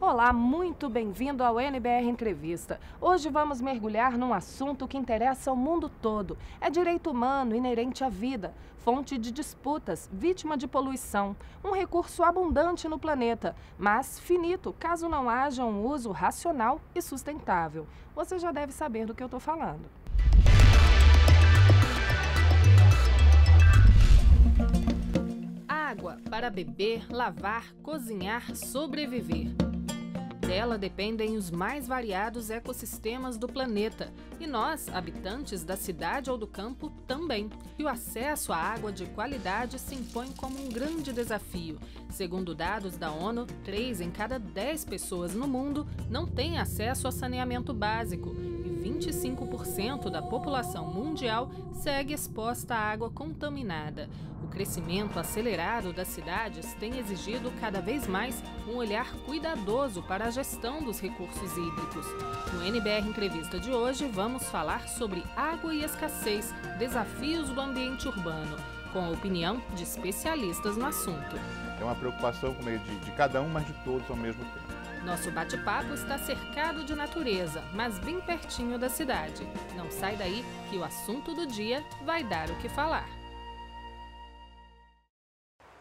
Olá, muito bem-vindo ao NBR Entrevista. Hoje vamos mergulhar num assunto que interessa ao mundo todo. É direito humano inerente à vida, fonte de disputas, vítima de poluição, um recurso abundante no planeta, mas finito caso não haja um uso racional e sustentável. Você já deve saber do que eu estou falando. Água para beber, lavar, cozinhar, sobreviver. Dela dependem os mais variados ecossistemas do planeta e nós, habitantes da cidade ou do campo, também. E o acesso à água de qualidade se impõe como um grande desafio. Segundo dados da ONU, 3 em cada 10 pessoas no mundo não têm acesso a saneamento básico e 25% da população mundial segue exposta à água contaminada. O crescimento acelerado das cidades tem exigido cada vez mais um olhar cuidadoso para a gestão dos recursos hídricos. No NBR Entrevista de hoje, vamos falar sobre água e escassez, desafios do ambiente urbano, com a opinião de especialistas no assunto. É uma preocupação com meio de cada um, mas de todos ao mesmo tempo. Nosso bate-papo está cercado de natureza, mas bem pertinho da cidade. Não sai daí que o assunto do dia vai dar o que falar.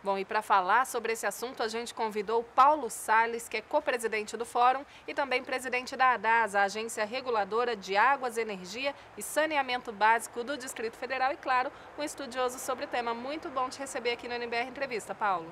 Bom, e para falar sobre esse assunto, a gente convidou Paulo Salles, que é co-presidente do Fórum e também presidente da ADASA, a Agência Reguladora de Águas, Energia e Saneamento Básico do Distrito Federal e, claro, um estudioso sobre o tema. Muito bom te receber aqui no NBR Entrevista, Paulo.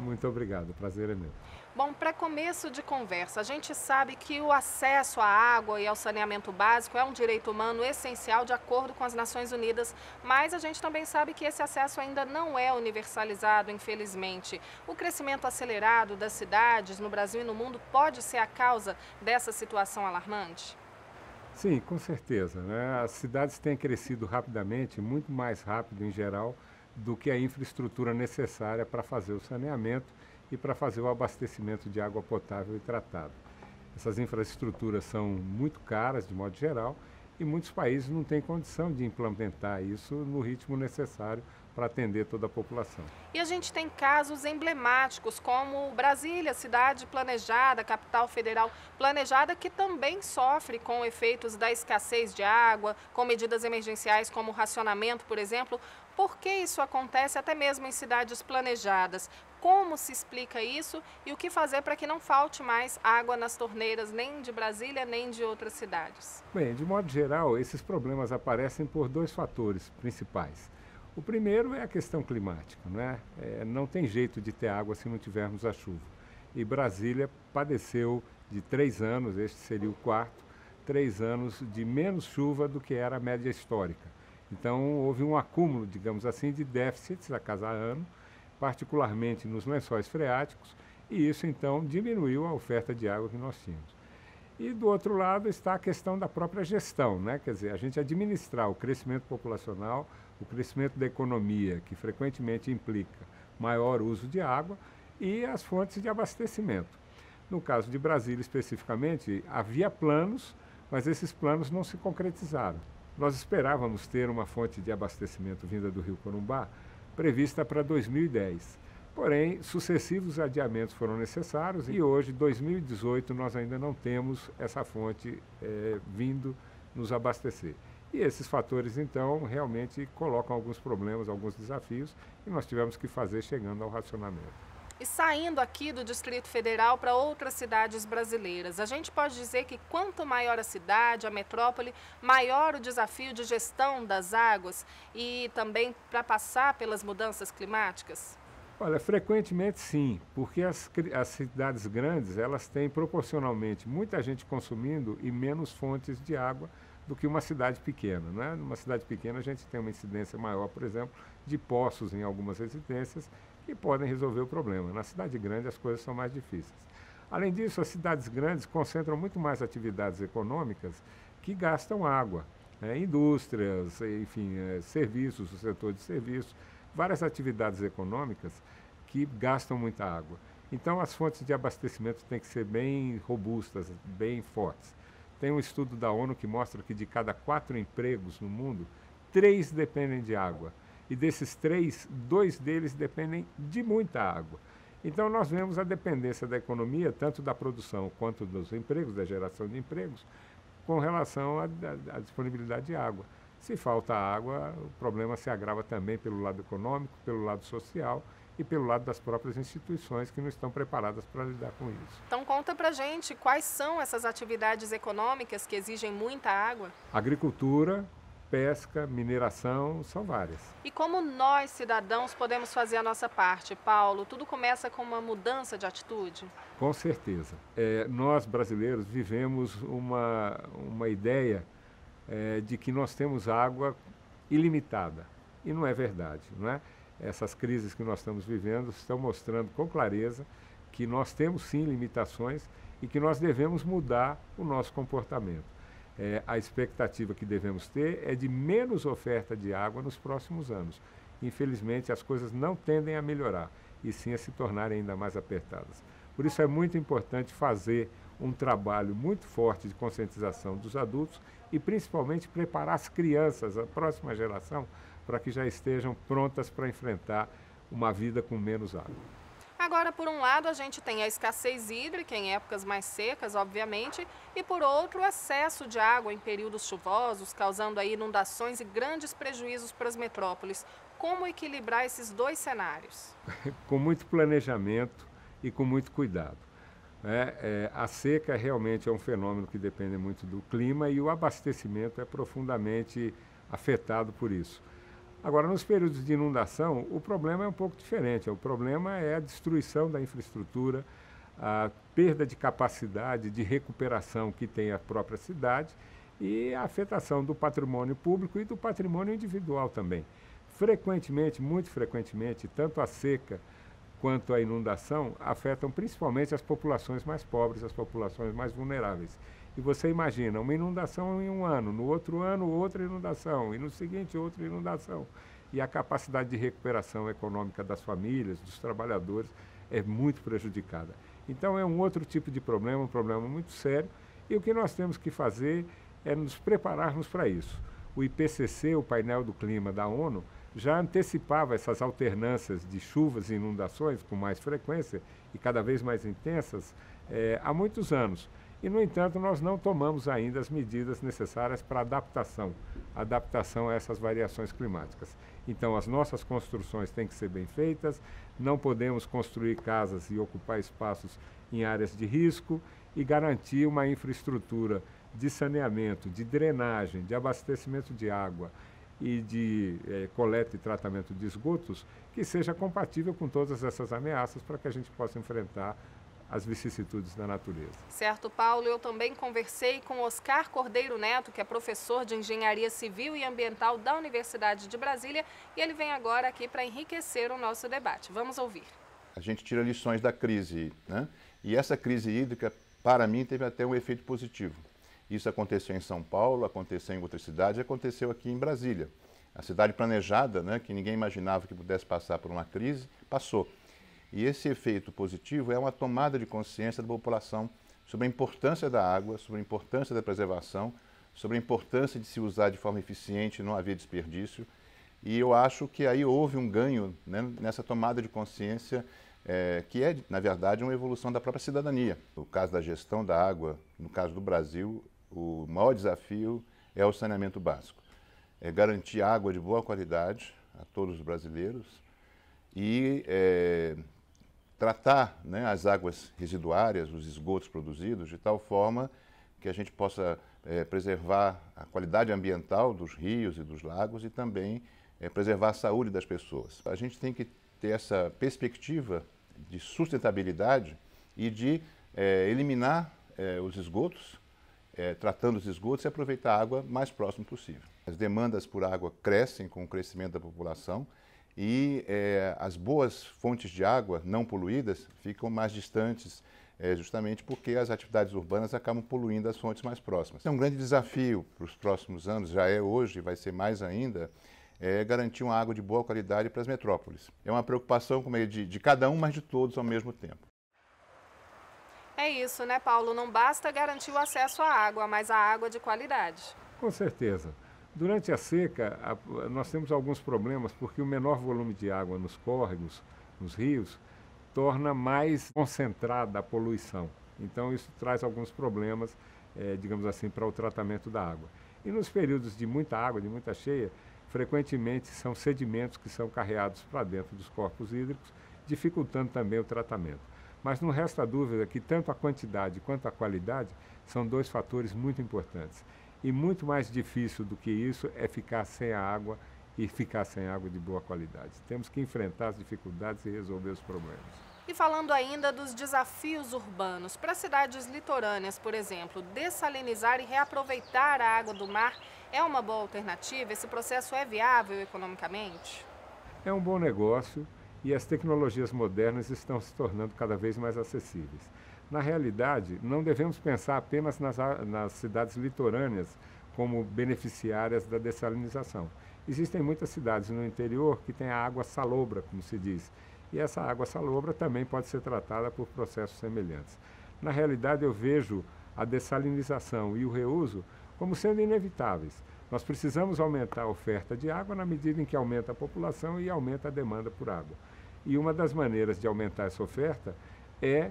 Muito obrigado, o prazer é meu. Bom, para começo de conversa, a gente sabe que o acesso à água e ao saneamento básico é um direito humano essencial de acordo com as Nações Unidas, mas a gente também sabe que esse acesso ainda não é universalizado, infelizmente. O crescimento acelerado das cidades no Brasil e no mundo pode ser a causa dessa situação alarmante? Sim, com certeza, né? As cidades têm crescido rapidamente, muito mais rápido em geral, do que a infraestrutura necessária para fazer o saneamento e para fazer o abastecimento de água potável e tratada. Essas infraestruturas são muito caras, de modo geral, e muitos países não têm condição de implementar isso no ritmo necessário para atender toda a população. E a gente tem casos emblemáticos, como Brasília, cidade planejada, capital federal planejada, que também sofre com efeitos da escassez de água, com medidas emergenciais como racionamento, por exemplo. Por que isso acontece até mesmo em cidades planejadas? Como se explica isso e o que fazer para que não falte mais água nas torneiras, nem de Brasília, nem de outras cidades? Bem, de modo geral, esses problemas aparecem por dois fatores principais. O primeiro é a questão climática, né? Não tem jeito de ter água se não tivermos a chuva. E Brasília padeceu de 3 anos, este seria o quarto, 3 anos de menos chuva do que era a média histórica. Então houve um acúmulo, digamos assim, de déficits a cada ano, particularmente nos lençóis freáticos, e isso então diminuiu a oferta de água que nós tínhamos. E do outro lado está a questão da própria gestão, né? Quer dizer, a gente administrar o crescimento populacional, o crescimento da economia, que frequentemente implica maior uso de água, e as fontes de abastecimento. No caso de Brasília especificamente, havia planos, mas esses planos não se concretizaram. Nós esperávamos ter uma fonte de abastecimento vinda do Rio Corumbá prevista para 2010. Porém, sucessivos adiamentos foram necessários e hoje, 2018, nós ainda não temos essa fonte vindo nos abastecer. E esses fatores, então, realmente colocam alguns problemas, alguns desafios e nós tivemos que fazer chegando ao racionamento. E saindo aqui do Distrito Federal para outras cidades brasileiras, a gente pode dizer que quanto maior a cidade, a metrópole, maior o desafio de gestão das águas e também para passar pelas mudanças climáticas? Olha, frequentemente sim, porque as cidades grandes, elas têm proporcionalmente muita gente consumindo e menos fontes de água do que uma cidade pequena, né? Numa cidade pequena a gente tem uma incidência maior, por exemplo, de poços em algumas residências, que podem resolver o problema. Na cidade grande as coisas são mais difíceis. Além disso, as cidades grandes concentram muito mais atividades econômicas que gastam água. indústrias, enfim, serviços, o setor de serviços, várias atividades econômicas que gastam muita água. Então, as fontes de abastecimento têm que ser bem robustas, bem fortes. Tem um estudo da ONU que mostra que de cada 4 empregos no mundo, 3 dependem de água. E desses 3, 2 deles dependem de muita água. Então, nós vemos a dependência da economia, tanto da produção quanto dos empregos, da geração de empregos, com relação à disponibilidade de água. Se falta água, o problema se agrava também pelo lado econômico, pelo lado social e pelo lado das próprias instituições que não estão preparadas para lidar com isso. Então, conta pra gente quais são essas atividades econômicas que exigem muita água? Agricultura, pesca, mineração, são várias. E como nós, cidadãos, podemos fazer a nossa parte, Paulo? Tudo começa com uma mudança de atitude? Com certeza. Nós, brasileiros, vivemos uma ideia de que nós temos água ilimitada. E não é verdade, não é? Essas crises que nós estamos vivendo estão mostrando com clareza que nós temos, sim, limitações e que nós devemos mudar o nosso comportamento. A expectativa que devemos ter é de menos oferta de água nos próximos anos. Infelizmente, as coisas não tendem a melhorar, e sim a se tornarem ainda mais apertadas. Por isso é muito importante fazer um trabalho muito forte de conscientização dos adultos e, principalmente, preparar as crianças, a próxima geração, para que já estejam prontas para enfrentar uma vida com menos água. Agora, por um lado, a gente tem a escassez hídrica em épocas mais secas, obviamente, e por outro, o excesso de água em períodos chuvosos, causando aí inundações e grandes prejuízos para as metrópoles. Como equilibrar esses dois cenários? Com muito planejamento e com muito cuidado. A seca realmente é um fenômeno que depende muito do clima e o abastecimento é profundamente afetado por isso. Agora, nos períodos de inundação, o problema é um pouco diferente. O problema é a destruição da infraestrutura, a perda de capacidade de recuperação que tem a própria cidade e a afetação do patrimônio público e do patrimônio individual também. Frequentemente, muito frequentemente, tanto a seca quanto a inundação afetam principalmente as populações mais pobres, as populações mais vulneráveis. E você imagina, uma inundação em um ano, no outro ano outra inundação, e no seguinte outra inundação. E a capacidade de recuperação econômica das famílias, dos trabalhadores, é muito prejudicada. Então é um outro tipo de problema, um problema muito sério, e o que nós temos que fazer é nos prepararmos para isso. O IPCC, o painel do clima da ONU, já antecipava essas alternâncias de chuvas e inundações com mais frequência e cada vez mais intensas há muitos anos. E, no entanto, nós não tomamos ainda as medidas necessárias para adaptação a essas variações climáticas. Então, as nossas construções têm que ser bem feitas, não podemos construir casas e ocupar espaços em áreas de risco e garantir uma infraestrutura de saneamento, de drenagem, de abastecimento de água e de coleta e tratamento de esgotos que seja compatível com todas essas ameaças para que a gente possa enfrentar as vicissitudes da natureza. Certo, Paulo. Eu também conversei com Oscar Cordeiro Neto, que é professor de Engenharia Civil e Ambiental da Universidade de Brasília, e ele vem agora aqui para enriquecer o nosso debate. Vamos ouvir. A gente tira lições da crise, né? E essa crise hídrica, para mim, teve até um efeito positivo. Isso aconteceu em São Paulo, aconteceu em outras cidades, aconteceu aqui em Brasília. A cidade planejada, né, que ninguém imaginava que pudesse passar por uma crise, passou. E esse efeito positivo é uma tomada de consciência da população sobre a importância da água, sobre a importância da preservação, sobre a importância de se usar de forma eficiente e não haver desperdício. E eu acho que aí houve um ganho, né, nessa tomada de consciência, que é, na verdade, uma evolução da própria cidadania. No caso da gestão da água, no caso do Brasil, o maior desafio é o saneamento básico. É garantir água de boa qualidade a todos os brasileiros e tratar, né, as águas residuárias, os esgotos produzidos, de tal forma que a gente possa preservar a qualidade ambiental dos rios e dos lagos e também preservar a saúde das pessoas. A gente tem que ter essa perspectiva de sustentabilidade e de eliminar os esgotos, tratando os esgotos e aproveitar a água mais próximo possível. As demandas por água crescem com o crescimento da população, e as boas fontes de água não poluídas ficam mais distantes justamente porque as atividades urbanas acabam poluindo as fontes mais próximas. É um grande desafio para os próximos anos, já é hoje, vai ser mais ainda, é garantir uma água de boa qualidade para as metrópoles. É uma preocupação com meio de cada um, mas de todos ao mesmo tempo. É isso, né, Paulo? Não basta garantir o acesso à água, mas à água de qualidade. Com certeza. Durante a seca, nós temos alguns problemas, porque o menor volume de água nos córregos, nos rios, torna mais concentrada a poluição. Então, isso traz alguns problemas, digamos assim, para o tratamento da água. E nos períodos de muita água, de muita cheia, frequentemente são sedimentos que são carreados para dentro dos corpos hídricos, dificultando também o tratamento. Mas não resta dúvida que tanto a quantidade quanto a qualidade são dois fatores muito importantes. E muito mais difícil do que isso é ficar sem a água e ficar sem água de boa qualidade. Temos que enfrentar as dificuldades e resolver os problemas. E falando ainda dos desafios urbanos, para cidades litorâneas, por exemplo, dessalinizar e reaproveitar a água do mar é uma boa alternativa? Esse processo é viável economicamente? É um bom negócio e as tecnologias modernas estão se tornando cada vez mais acessíveis. Na realidade, não devemos pensar apenas nas cidades litorâneas como beneficiárias da dessalinização. Existem muitas cidades no interior que têm a água salobra, como se diz, e essa água salobra também pode ser tratada por processos semelhantes. Na realidade, eu vejo a dessalinização e o reuso como sendo inevitáveis. Nós precisamos aumentar a oferta de água na medida em que aumenta a população e aumenta a demanda por água. E uma das maneiras de aumentar essa oferta é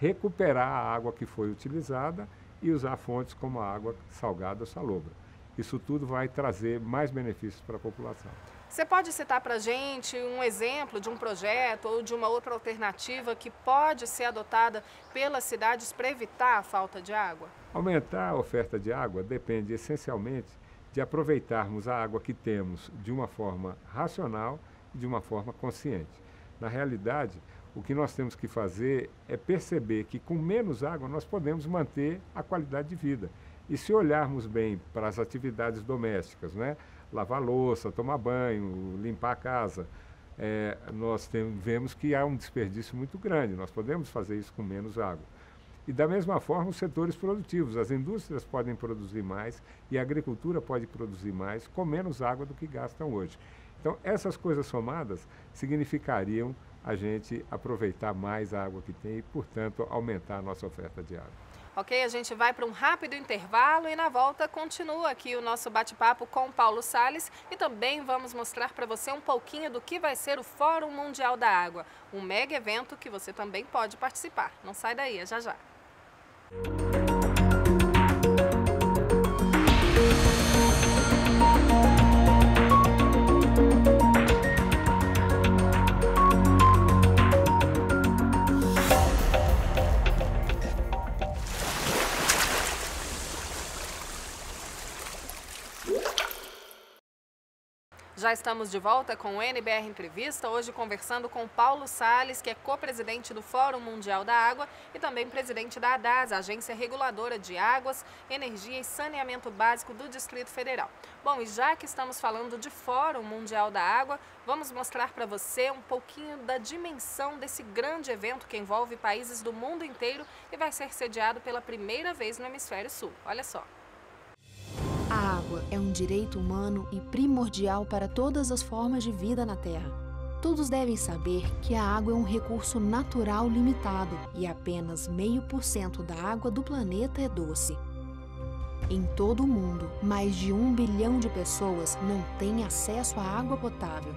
recuperar a água que foi utilizada e usar fontes como a água salgada ou salobra. Isso tudo vai trazer mais benefícios para a população. Você pode citar para a gente um exemplo de um projeto ou de uma outra alternativa que pode ser adotada pelas cidades para evitar a falta de água? Aumentar a oferta de água depende essencialmente de aproveitarmos a água que temos de uma forma racional e de uma forma consciente. Na realidade, o que nós temos que fazer é perceber que com menos água nós podemos manter a qualidade de vida. E se olharmos bem para as atividades domésticas, né? Lavar louça, tomar banho, limpar a casa, nós vemos que há um desperdício muito grande. Nós podemos fazer isso com menos água. E da mesma forma os setores produtivos, as indústrias podem produzir mais e a agricultura pode produzir mais com menos água do que gastam hoje. Então essas coisas somadas significariam a gente aproveitar mais a água que tem e, portanto, aumentar a nossa oferta de água. Ok, a gente vai para um rápido intervalo e na volta continua aqui o nosso bate-papo com o Paulo Salles e também vamos mostrar para você um pouquinho do que vai ser o Fórum Mundial da Água, um mega evento que você também pode participar. Não sai daí, é já já. Já estamos de volta com o NBR Entrevista, hoje conversando com Paulo Salles, que é co-presidente do Fórum Mundial da Água e também presidente da ADASA, Agência Reguladora de Águas, Energia e Saneamento Básico do Distrito Federal. Bom, e já que estamos falando de Fórum Mundial da Água, vamos mostrar para você um pouquinho da dimensão desse grande evento que envolve países do mundo inteiro e vai ser sediado pela primeira vez no Hemisfério Sul. Olha só. A água é um direito humano e primordial para todas as formas de vida na Terra. Todos devem saber que a água é um recurso natural limitado e apenas 0,5% da água do planeta é doce. Em todo o mundo, mais de 1 bilhão de pessoas não têm acesso à água potável.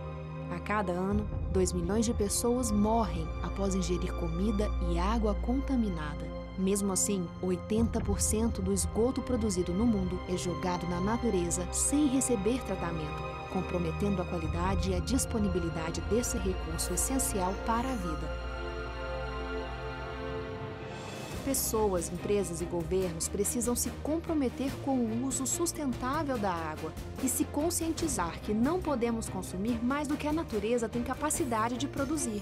A cada ano, 2 milhões de pessoas morrem após ingerir comida e água contaminada. Mesmo assim, 80% do esgoto produzido no mundo é jogado na natureza sem receber tratamento, comprometendo a qualidade e a disponibilidade desse recurso essencial para a vida. Pessoas, empresas e governos precisam se comprometer com o uso sustentável da água e se conscientizar que não podemos consumir mais do que a natureza tem capacidade de produzir.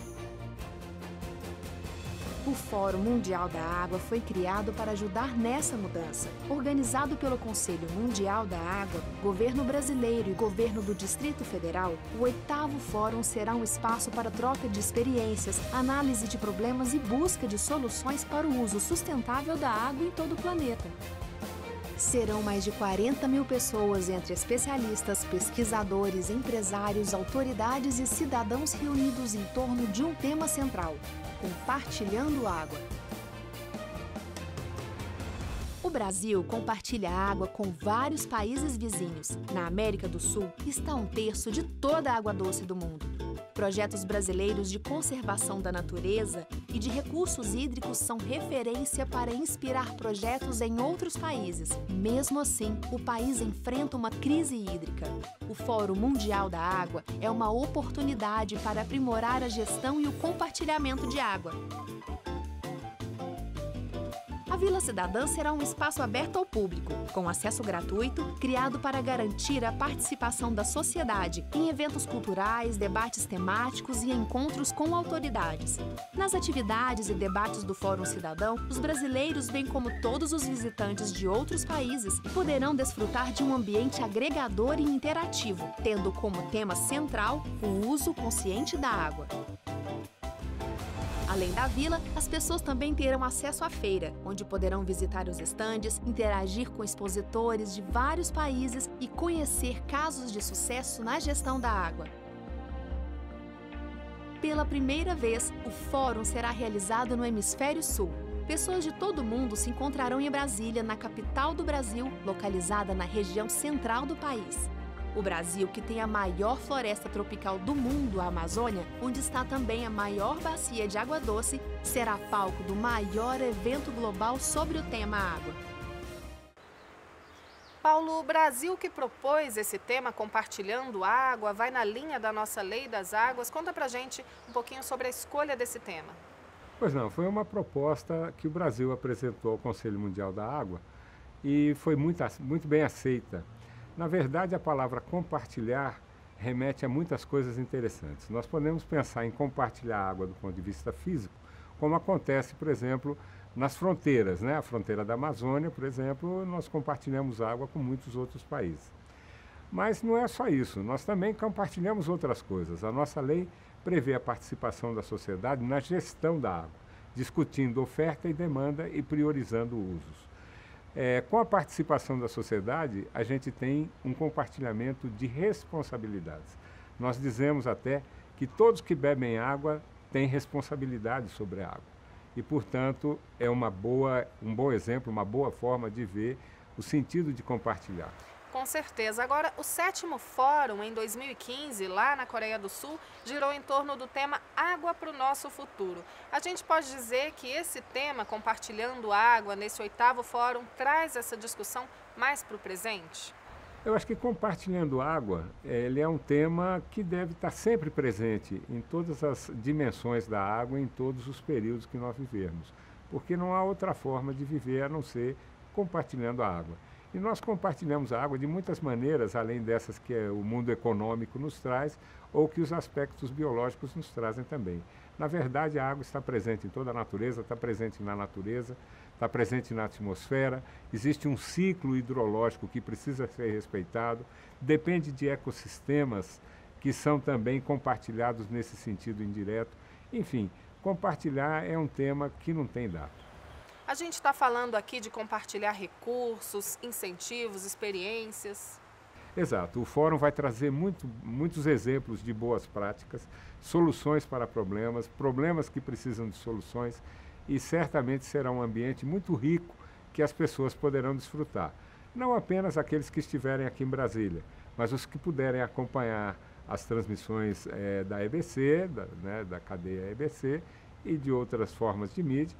O Fórum Mundial da Água foi criado para ajudar nessa mudança. Organizado pelo Conselho Mundial da Água, governo brasileiro e governo do Distrito Federal, o 8º Fórum será um espaço para troca de experiências, análise de problemas e busca de soluções para o uso sustentável da água em todo o planeta. Serão mais de 40 mil pessoas, entre especialistas, pesquisadores, empresários, autoridades e cidadãos reunidos em torno de um tema central: compartilhando água. O Brasil compartilha água com vários países vizinhos. Na América do Sul está 1/3 de toda a água doce do mundo. Projetos brasileiros de conservação da natureza e de recursos hídricos são referência para inspirar projetos em outros países. Mesmo assim, o país enfrenta uma crise hídrica. O Fórum Mundial da Água é uma oportunidade para aprimorar a gestão e o compartilhamento de água. A Vila Cidadã será um espaço aberto ao público, com acesso gratuito, criado para garantir a participação da sociedade em eventos culturais, debates temáticos e encontros com autoridades. Nas atividades e debates do Fórum Cidadão, os brasileiros, bem como todos os visitantes de outros países, poderão desfrutar de um ambiente agregador e interativo, tendo como tema central o uso consciente da água. Além da vila, as pessoas também terão acesso à feira, onde poderão visitar os estandes, interagir com expositores de vários países e conhecer casos de sucesso na gestão da água. Pela primeira vez, o fórum será realizado no Hemisfério Sul. Pessoas de todo o mundo se encontrarão em Brasília, na capital do Brasil, localizada na região central do país. O Brasil, que tem a maior floresta tropical do mundo, a Amazônia, onde está também a maior bacia de água doce, será palco do maior evento global sobre o tema água. Paulo, o Brasil que propôs esse tema, compartilhando água, vai na linha da nossa Lei das Águas. Conta pra gente um pouquinho sobre a escolha desse tema. Pois não, foi uma proposta que o Brasil apresentou ao Conselho Mundial da Água e foi muito bem aceita. Na verdade, a palavra compartilhar remete a muitas coisas interessantes. Nós podemos pensar em compartilhar água do ponto de vista físico, como acontece, por exemplo, nas fronteiras, né? A fronteira da Amazônia, por exemplo, nós compartilhamos água com muitos outros países. Mas não é só isso, nós também compartilhamos outras coisas. A nossa lei prevê a participação da sociedade na gestão da água, discutindo oferta e demanda e priorizando usos. Com a participação da sociedade, a gente tem um compartilhamento de responsabilidades. Nós dizemos até que todos que bebem água têm responsabilidade sobre a água. E, portanto, é um bom exemplo, uma boa forma de ver o sentido de compartilhar. Com certeza. Agora, o 7º Fórum, em 2015, lá na Coreia do Sul, girou em torno do tema Água para o Nosso Futuro. A gente pode dizer que esse tema, compartilhando água, nesse 8º Fórum, traz essa discussão mais para o presente? Eu acho que compartilhando água, ele é um tema que deve estar sempre presente em todas as dimensões da água, em todos os períodos que nós vivermos. Porque não há outra forma de viver a não ser compartilhando a água. E nós compartilhamos a água de muitas maneiras, além dessas que o mundo econômico nos traz ou que os aspectos biológicos nos trazem também. Na verdade, a água está presente em toda a natureza, está presente na natureza, está presente na atmosfera, existe um ciclo hidrológico que precisa ser respeitado, depende de ecossistemas que são também compartilhados nesse sentido indireto. Enfim, compartilhar é um tema que não tem data. A gente está falando aqui de compartilhar recursos, incentivos, experiências. Exato. O Fórum vai trazer muitos exemplos de boas práticas, soluções para problemas, problemas que precisam de soluções, e certamente será um ambiente muito rico que as pessoas poderão desfrutar. Não apenas aqueles que estiverem aqui em Brasília, mas os que puderem acompanhar as transmissões da EBC, da cadeia EBC e de outras formas de mídia.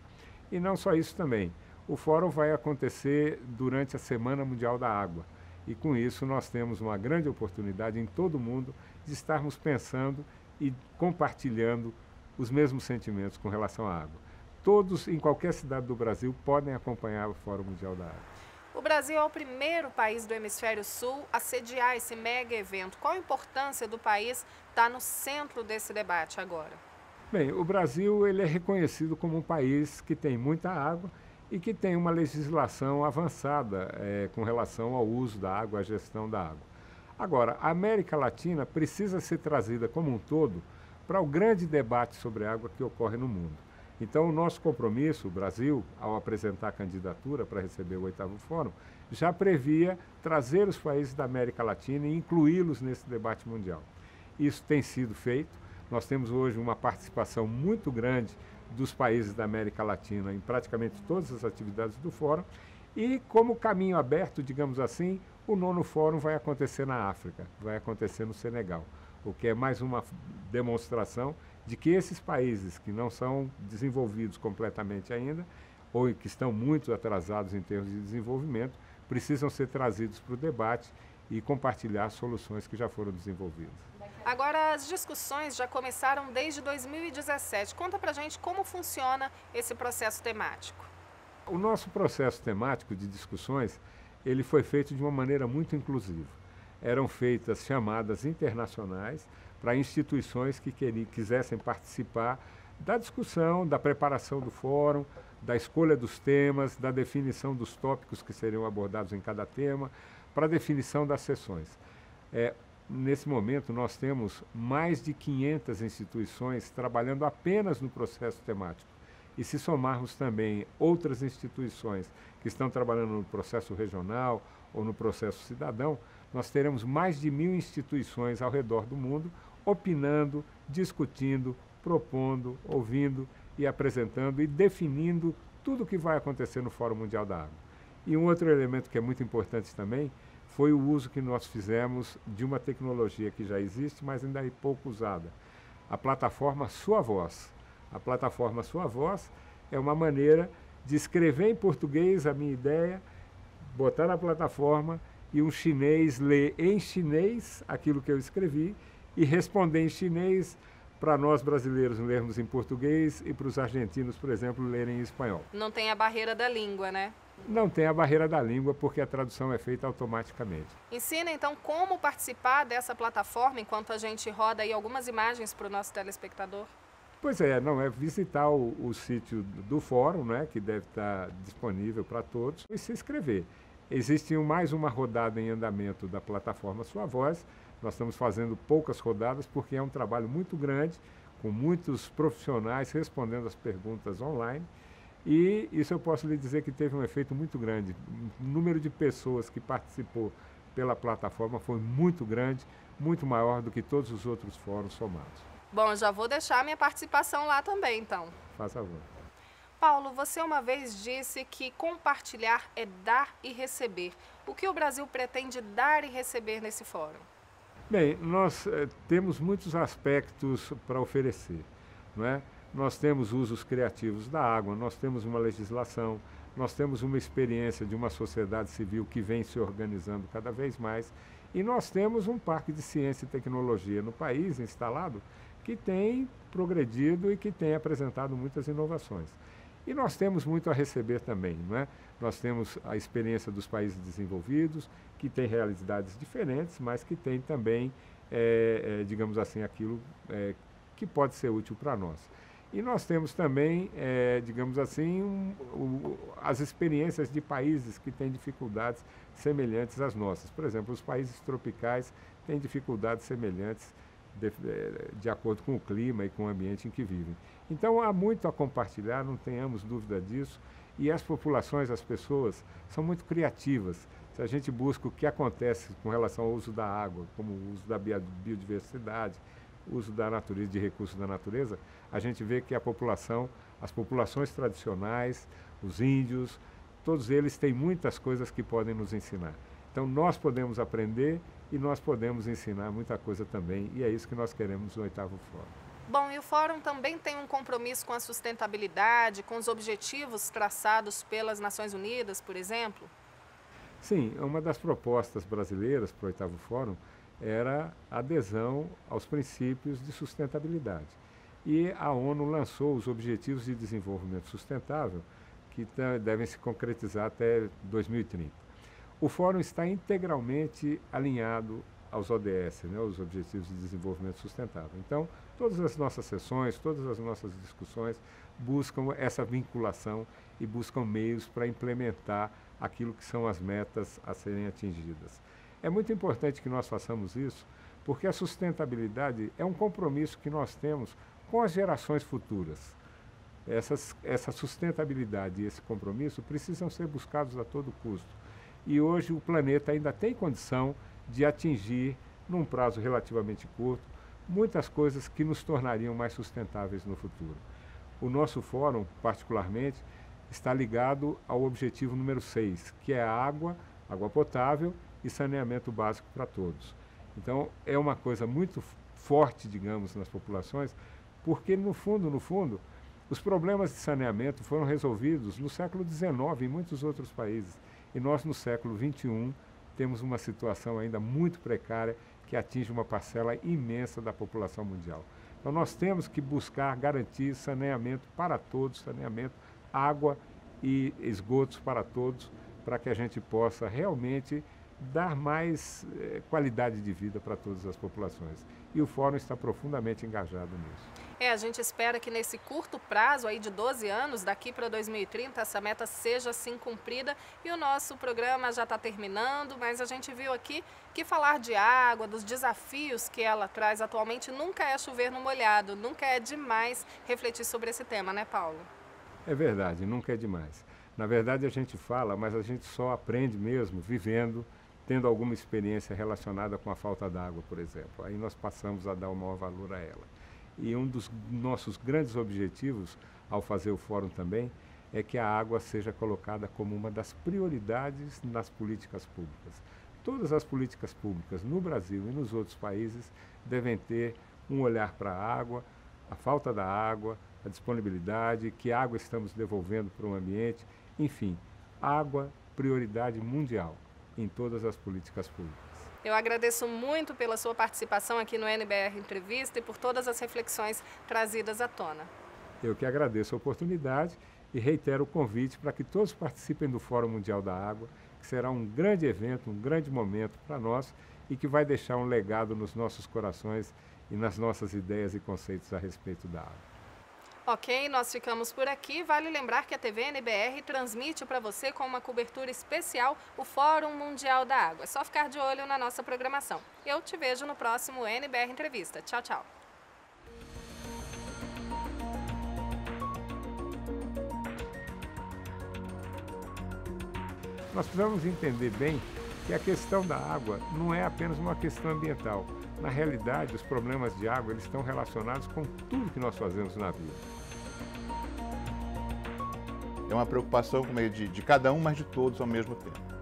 E não só isso também, o fórum vai acontecer durante a Semana Mundial da Água e com isso nós temos uma grande oportunidade em todo o mundo de estarmos pensando e compartilhando os mesmos sentimentos com relação à água. Todos, em qualquer cidade do Brasil, podem acompanhar o Fórum Mundial da Água. O Brasil é o primeiro país do Hemisfério Sul a sediar esse mega evento. Qual a importância do país estar no centro desse debate agora? Bem, o Brasil ele é reconhecido como um país que tem muita água e que tem uma legislação avançada com relação ao uso da água, à gestão da água. Agora, a América Latina precisa ser trazida como um todo para o grande debate sobre água que ocorre no mundo. Então, o nosso compromisso, o Brasil, ao apresentar a candidatura para receber o 8º Fórum, já previa trazer os países da América Latina e incluí-los nesse debate mundial. Isso tem sido feito. Nós temos hoje uma participação muito grande dos países da América Latina em praticamente todas as atividades do Fórum. E como caminho aberto, digamos assim, o 9º Fórum vai acontecer na África, vai acontecer no Senegal, o que é mais uma demonstração de que esses países que não são desenvolvidos completamente ainda, ou que estão muito atrasados em termos de desenvolvimento, precisam ser trazidos para o debate e compartilhar soluções que já foram desenvolvidas. Agora, as discussões já começaram desde 2017. Conta pra gente como funciona esse processo temático. O nosso processo temático de discussões, ele foi feito de uma maneira muito inclusiva. Eram feitas chamadas internacionais para instituições que quisessem participar da discussão, da preparação do fórum, da escolha dos temas, da definição dos tópicos que seriam abordados em cada tema, para a definição das sessões. Nesse momento, nós temos mais de 500 instituições trabalhando apenas no processo temático. E se somarmos também outras instituições que estão trabalhando no processo regional ou no processo cidadão, nós teremos mais de 1000 instituições ao redor do mundo opinando, discutindo, propondo, ouvindo e apresentando e definindo tudo o que vai acontecer no Fórum Mundial da Água. E um outro elemento que é muito importante também foi o uso que nós fizemos de uma tecnologia que já existe, mas ainda é pouco usada, a plataforma Sua Voz. A plataforma Sua Voz é uma maneira de escrever em português a minha ideia, botar na plataforma e um chinês ler em chinês aquilo que eu escrevi e responder em chinês para nós brasileiros lermos em português e para os argentinos, por exemplo, lerem em espanhol. Não tem a barreira da língua, né? Não tem a barreira da língua porque a tradução é feita automaticamente. Ensina, então, como participar dessa plataforma enquanto a gente roda aí algumas imagens para o nosso telespectador? Pois é, não é visitar o sítio do fórum, né, que deve estar disponível para todos, e se inscrever. Existe mais uma rodada em andamento da plataforma Sua Voz. Nós estamos fazendo poucas rodadas porque é um trabalho muito grande, com muitos profissionais respondendo as perguntas online. E isso eu posso lhe dizer que teve um efeito muito grande. O número de pessoas que participou pela plataforma foi muito grande, muito maior do que todos os outros fóruns somados. Bom, já vou deixar minha participação lá também, então. Faz favor. Paulo, você uma vez disse que compartilhar é dar e receber. O que o Brasil pretende dar e receber nesse fórum? Bem, nós temos muitos aspectos para oferecer, não é? Nós temos usos criativos da água, nós temos uma legislação, nós temos uma experiência de uma sociedade civil que vem se organizando cada vez mais e nós temos um parque de ciência e tecnologia no país instalado que tem progredido e que tem apresentado muitas inovações. E nós temos muito a receber também, não é? Nós temos a experiência dos países desenvolvidos, que têm realidades diferentes, mas que têm também, digamos assim, aquilo que pode ser útil para nós. E nós temos também, digamos assim, as experiências de países que têm dificuldades semelhantes às nossas. Por exemplo, os países tropicais têm dificuldades semelhantes de acordo com o clima e com o ambiente em que vivem. Então há muito a compartilhar, não tenhamos dúvida disso, e as populações, as pessoas, são muito criativas. Se a gente busca o que acontece com relação ao uso da água, como o uso da biodiversidade, o uso da natureza, de recursos da natureza, a gente vê que a população, as populações tradicionais, os índios, todos eles têm muitas coisas que podem nos ensinar. Então nós podemos aprender e nós podemos ensinar muita coisa também, e é isso que nós queremos no 8º Fórum. Bom, e o Fórum também tem um compromisso com a sustentabilidade, com os objetivos traçados pelas Nações Unidas, por exemplo? Sim, uma das propostas brasileiras para o 8º Fórum era a adesão aos princípios de sustentabilidade. E a ONU lançou os Objetivos de Desenvolvimento Sustentável, que devem se concretizar até 2030. O Fórum está integralmente alinhado aos ODS, né, os Objetivos de Desenvolvimento Sustentável. Então, todas as nossas sessões, todas as nossas discussões buscam essa vinculação e buscam meios para implementar aquilo que são as metas a serem atingidas. É muito importante que nós façamos isso, porque a sustentabilidade é um compromisso que nós temos com as gerações futuras. Essa sustentabilidade e esse compromisso precisam ser buscados a todo custo. E hoje o planeta ainda tem condição de atingir, num prazo relativamente curto, muitas coisas que nos tornariam mais sustentáveis no futuro. O nosso fórum, particularmente, está ligado ao objetivo número 6, que é a água, água potável e saneamento básico para todos. Então, é uma coisa muito forte, digamos, nas populações, porque, no fundo, os problemas de saneamento foram resolvidos no século XIX em muitos outros países. E nós, no século XXI, temos uma situação ainda muito precária que atinge uma parcela imensa da população mundial. Então, nós temos que buscar garantir saneamento para todos, saneamento, água e esgotos para todos, para que a gente possa realmente dar mais qualidade de vida para todas as populações. E o Fórum está profundamente engajado nisso. A gente espera que nesse curto prazo aí de 12 anos, daqui para 2030, essa meta seja assim cumprida. E o nosso programa já está terminando, mas a gente viu aqui que falar de água, dos desafios que ela traz atualmente, nunca é chover no molhado, nunca é demais refletir sobre esse tema, né, Paulo? É verdade, nunca é demais. Na verdade, a gente fala, mas a gente só aprende mesmo vivendo, tendo alguma experiência relacionada com a falta d'água, por exemplo. Aí nós passamos a dar o maior valor a ela. E um dos nossos grandes objetivos, ao fazer o fórum também, é que a água seja colocada como uma das prioridades nas políticas públicas. Todas as políticas públicas no Brasil e nos outros países devem ter um olhar para a água, a falta da água, a disponibilidade, que água estamos devolvendo para o ambiente. Enfim, água, prioridade mundial em todas as políticas públicas. Eu agradeço muito pela sua participação aqui no NBR Entrevista e por todas as reflexões trazidas à tona. Eu que agradeço a oportunidade e reitero o convite para que todos participem do Fórum Mundial da Água, que será um grande evento, um grande momento para nós e que vai deixar um legado nos nossos corações e nas nossas ideias e conceitos a respeito da água. Ok, nós ficamos por aqui. Vale lembrar que a TV NBR transmite para você com uma cobertura especial o Fórum Mundial da Água. É só ficar de olho na nossa programação. Eu te vejo no próximo NBR Entrevista. Tchau, tchau. Nós precisamos entender bem que a questão da água não é apenas uma questão ambiental. Na realidade, os problemas de água eles estão relacionados com tudo que nós fazemos na vida. É uma preocupação com meio de cada um, mas de todos ao mesmo tempo.